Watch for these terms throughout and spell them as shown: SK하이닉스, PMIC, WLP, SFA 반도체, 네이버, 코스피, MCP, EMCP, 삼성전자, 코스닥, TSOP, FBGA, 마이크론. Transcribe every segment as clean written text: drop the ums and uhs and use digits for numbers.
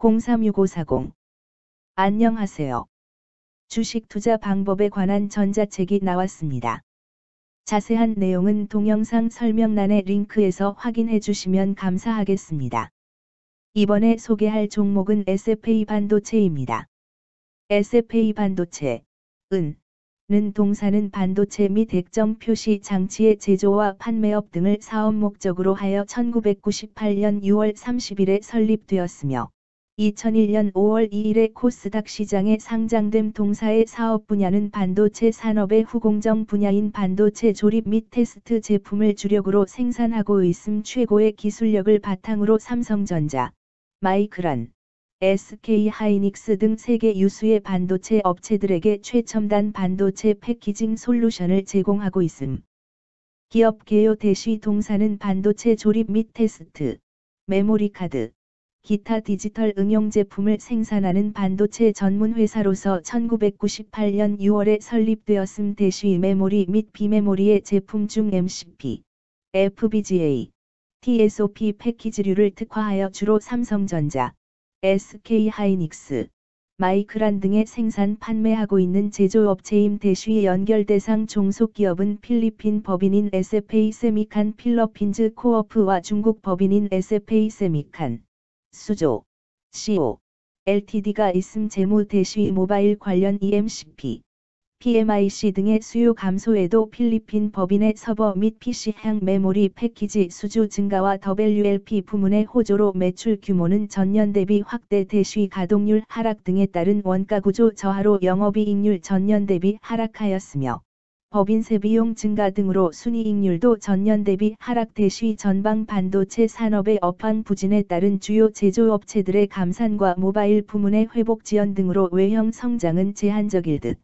036540. 안녕하세요. 주식 투자 방법에 관한 전자책이 나왔습니다. 자세한 내용은 동영상 설명란의 링크에서 확인해 주시면 감사하겠습니다. 이번에 소개할 종목은 SFA 반도체입니다. SFA 반도체, 는 동사는 반도체 및 액정 표시 장치의 제조와 판매업 등을 사업 목적으로 하여 1998년 6월 30일에 설립되었으며 2001년 5월 2일에 코스닥 시장에 상장됨. 동사의 사업 분야는 반도체 산업의 후공정 분야인 반도체 조립 및 테스트 제품을 주력으로 생산하고 있음. 최고의 기술력을 바탕으로 삼성전자, 마이크론, SK하이닉스 등 세계 유수의 반도체 업체들에게 최첨단 반도체 패키징 솔루션을 제공하고 있음. 기업 개요 대시 동사는 반도체 조립 및 테스트, 메모리 카드, 기타 디지털 응용 제품을 생산하는 반도체 전문 회사로서 1998년 6월에 설립되었음. 대시 메모리 및 비메모리의 제품 중 MCP, FBGA, TSOP 패키지류를 특화하여 주로 삼성전자, SK하이닉스, 마이크론 등의 생산 판매하고 있는 제조업체임. 대시 연결 대상 종속기업은 필리핀 법인인 SFA 세미칸 필러핀즈 코어프와 중국 법인인 SFA 세미칸 수조 CO LTD가 있음. 재무 대시 모바일 관련 EMCP, PMIC 등의 수요 감소에도 필리핀 법인의 서버 및 PC향 메모리 패키지 수주 증가와 WLP 부문의 호조로 매출 규모는 전년 대비 확대. 대시 가동률 하락 등에 따른 원가구조 저하로 영업이익률 전년 대비 하락하였으며 법인세 비용 증가 등으로 순이익률도 전년 대비 하락. 대시 전방 반도체 산업의 업황 부진에 따른 주요 제조업체들의 감산과 모바일 부문의 회복 지연 등으로 외형 성장은 제한적일 듯.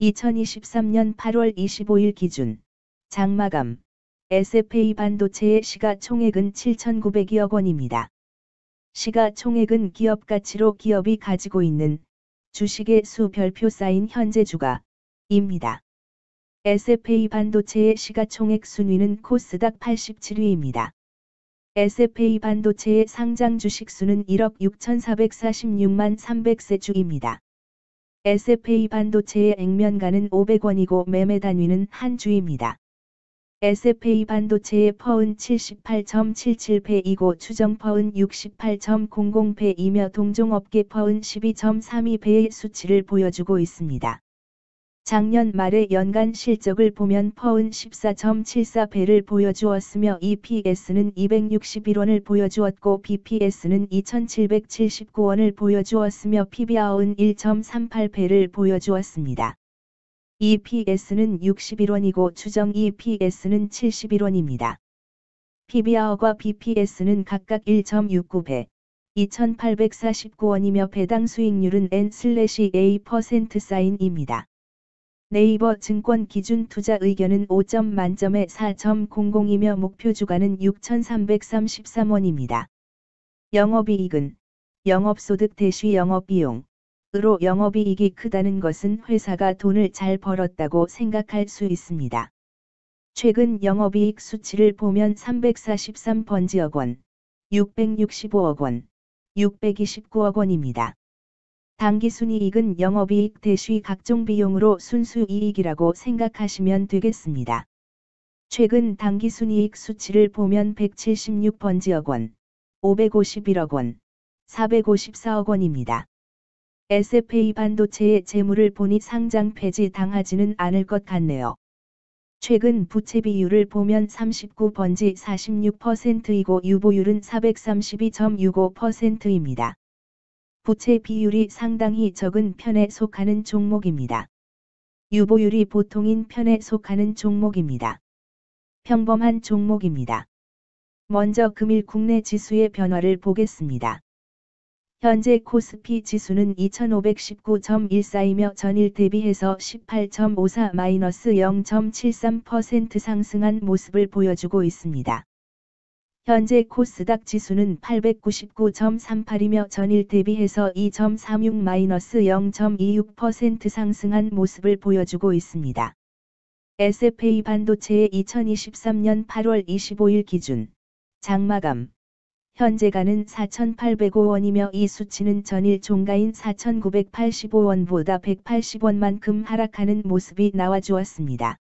2023년 8월 25일 기준 장마감 SFA 반도체의 시가총액은 7,900억 원입니다. 시가총액은 기업 가치로 기업이 가지고 있는 주식의 수 별표 쌓인 현재 주가입니다. SFA 반도체의 시가총액 순위는 코스닥 87위입니다. SFA 반도체의 상장 주식수는 1억 6,446만 300세주입니다. SFA 반도체의 액면가는 500원이고 매매 단위는 한 주입니다. SFA 반도체의 퍼은 78.77배이고 추정 퍼은 68.00배이며 동종업계 퍼은 12.32배의 수치를 보여주고 있습니다. 작년 말의 연간 실적을 보면 퍼은 14.74배를 보여주었으며 EPS는 261원을 보여주었고 BPS는 2,779원을 보여주었으며 PBR은 1.38배를 보여주었습니다. EPS는 61원이고 추정 EPS는 71원입니다. PBR과 BPS는 각각 1.69배, 2,849원이며 배당 수익률은 N/A%입니다. 네이버 증권 기준 투자 의견은 5점 만점에 4.00이며 목표 주가는 6,333원입니다. 영업이익은 영업소득 대시 영업비용으로 영업이익이 크다는 것은 회사가 돈을 잘 벌었다고 생각할 수 있습니다. 최근 영업이익 수치를 보면 343번지억 원, 665억 원, 629억 원입니다. 당기순이익은 영업이익 대시 각종 비용으로 순수이익이라고 생각하시면 되겠습니다. 최근 당기순이익 수치를 보면 176번지억 원, 551억 원, 454억 원입니다. SFA 반도체의 재무를 보니 상장 폐지 당하지는 않을 것 같네요. 최근 부채 비율을 보면 39번지 46%이고 유보율은 432.65%입니다. 부채 비율이 상당히 적은 편에 속하는 종목입니다. 유보율이 보통인 편에 속하는 종목입니다. 평범한 종목입니다. 먼저 금일 국내 지수의 변화를 보겠습니다. 현재 코스피 지수는 2519.14이며 전일 대비해서 18.54-0.73% 상승한 모습을 보여주고 있습니다. 현재 코스닥 지수는 899.38이며 전일 대비해서 2.36-0.26% 상승한 모습을 보여주고 있습니다. SFA 반도체의 2023년 8월 25일 기준 장마감 현재가는 4,805원이며 이 수치는 전일 종가인 4,985원보다 180원만큼 하락하는 모습이 나와주었습니다.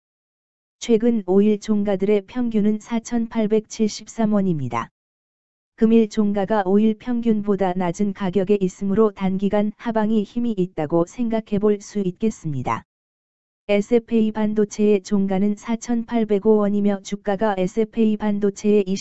최근 5일 종가들의 평균은 4,873원입니다. 금일 종가가 5일 평균보다 낮은 가격에 있으므로 단기간 하방이 힘이 있다고 생각해 볼 수 있겠습니다. SFA 반도체의 종가는 4,805원이며 주가가 SFA 반도체의